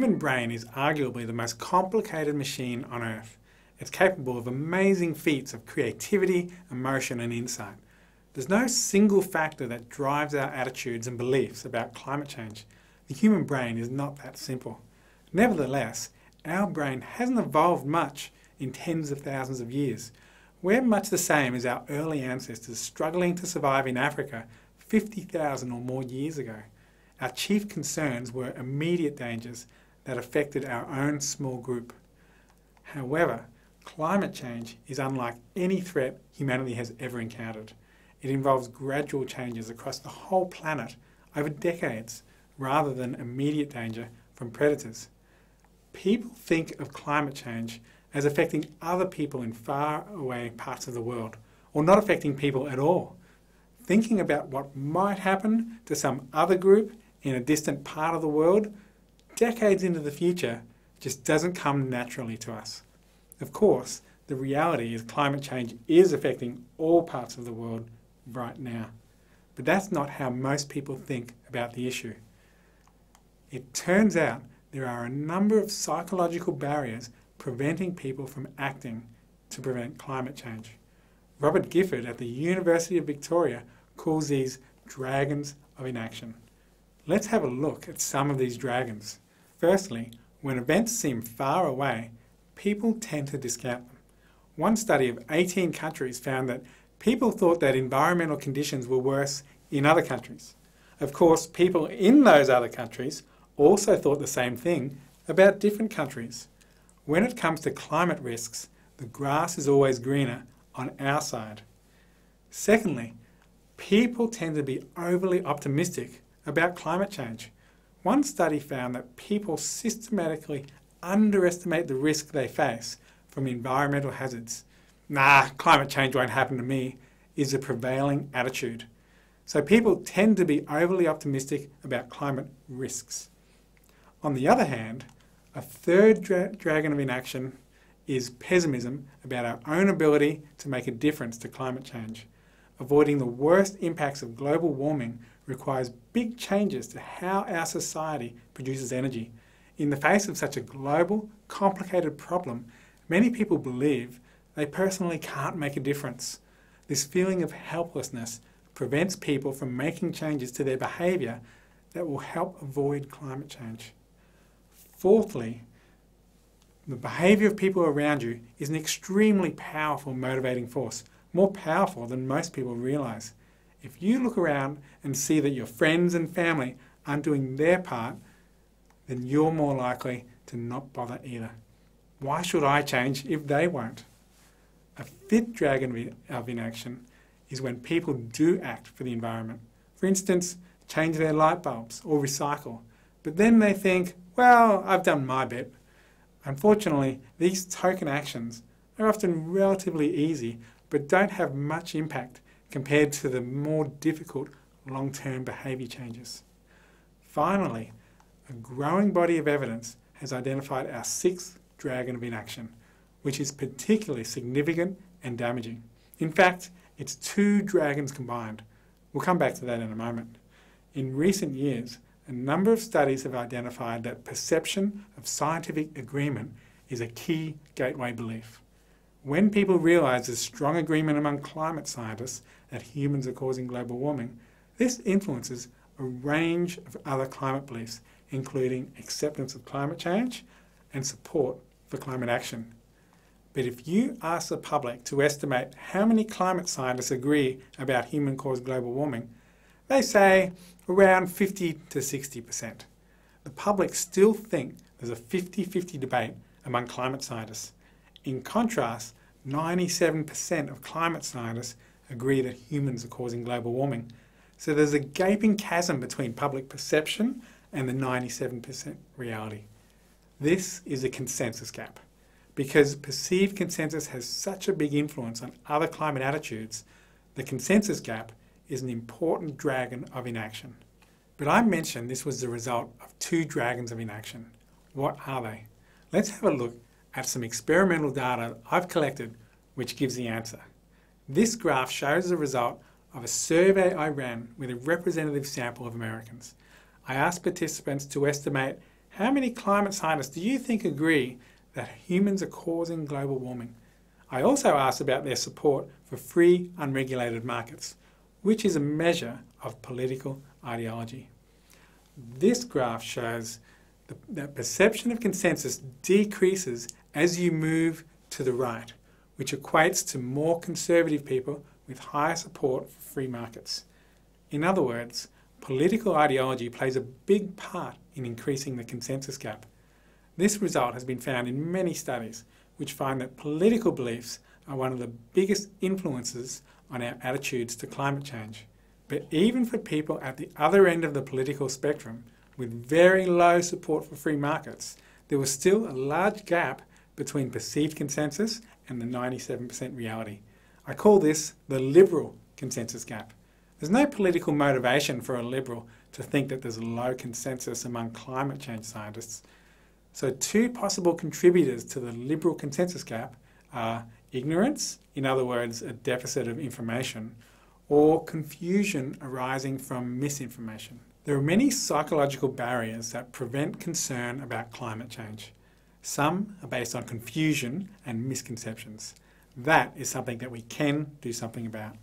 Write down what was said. human brain is arguably the most complicated machine on earth. It's capable of amazing feats of creativity, emotion and insight. There's no single factor that drives our attitudes and beliefs about climate change. The human brain is not that simple. Nevertheless, our brain hasn't evolved much in tens of thousands of years. We're much the same as our early ancestors struggling to survive in Africa 50,000 or more years ago. Our chief concerns were immediate dangers that affected our own small group. However, climate change is unlike any threat humanity has ever encountered. It involves gradual changes across the whole planet over decades, rather than immediate danger from predators. People think of climate change as affecting other people in faraway parts of the world, or not affecting people at all. Thinking about what might happen to some other group in a distant part of the world, decades into the future, just doesn't come naturally to us. Of course, the reality is climate change is affecting all parts of the world right now. But that's not how most people think about the issue. It turns out there are a number of psychological barriers preventing people from acting to prevent climate change. Robert Gifford at the University of Victoria calls these dragons of inaction. Let's have a look at some of these dragons. Firstly, when events seem far away, people tend to discount them. One study of 18 countries found that people thought that environmental conditions were worse in other countries. Of course, people in those other countries also thought the same thing about different countries. When it comes to climate risks, the grass is always greener on our side. Secondly, people tend to be overly optimistic about climate change. One study found that people systematically underestimate the risk they face from environmental hazards. "Nah, climate change won't happen to me," is the prevailing attitude. So people tend to be overly optimistic about climate risks. On the other hand, a third dragon of inaction is pessimism about our own ability to make a difference to climate change. Avoiding the worst impacts of global warming requires big changes to how our society produces energy. In the face of such a global, complicated problem, many people believe they personally can't make a difference. This feeling of helplessness prevents people from making changes to their behaviour that will help avoid climate change. Fourthly, the behaviour of people around you is an extremely powerful motivating force, more powerful than most people realise. If you look around and see that your friends and family aren't doing their part, then you're more likely to not bother either. Why should I change if they won't? A fifth dragon of inaction is when people do act for the environment. For instance, change their light bulbs or recycle. But then they think, well, I've done my bit. Unfortunately, these token actions are often relatively easy but don't have much impact compared to the more difficult long-term behaviour changes. Finally, a growing body of evidence has identified our sixth dragon of inaction, which is particularly significant and damaging. In fact, it's two dragons combined. We'll come back to that in a moment. In recent years, a number of studies have identified that perception of scientific agreement is a key gateway belief. When people realise there's strong agreement among climate scientists that humans are causing global warming, this influences a range of other climate beliefs, including acceptance of climate change and support for climate action. But if you ask the public to estimate how many climate scientists agree about human-caused global warming, they say around 50% to 60%. The public still think there's a 50-50 debate among climate scientists. In contrast, 97% of climate scientists agree that humans are causing global warming. So there's a gaping chasm between public perception and the 97% reality. This is a consensus gap. Because perceived consensus has such a big influence on other climate attitudes, the consensus gap is an important dragon of inaction. But I mentioned this was the result of two dragons of inaction. What are they? Let's have a look at some experimental data I've collected which gives the answer. This graph shows the result of a survey I ran with a representative sample of Americans. I asked participants to estimate How many climate scientists do you think agree that humans are causing global warming? I also asked about their support for free, unregulated markets, which is a measure of political ideology. This graph shows that perception of consensus decreases as you move to the right, which equates to more conservative people with higher support for free markets. In other words, political ideology plays a big part in increasing the consensus gap. This result has been found in many studies, which find that political beliefs are one of the biggest influences on our attitudes to climate change. But even for people at the other end of the political spectrum, with very low support for free markets, there was still a large gap between perceived consensus and the 97% reality. I call this the liberal consensus gap. There's no political motivation for a liberal to think that there's a low consensus among climate change scientists. So two possible contributors to the liberal consensus gap are ignorance, in other words, a deficit of information, or confusion arising from misinformation. There are many psychological barriers that prevent concern about climate change. Some are based on confusion and misconceptions. That is something that we can do something about.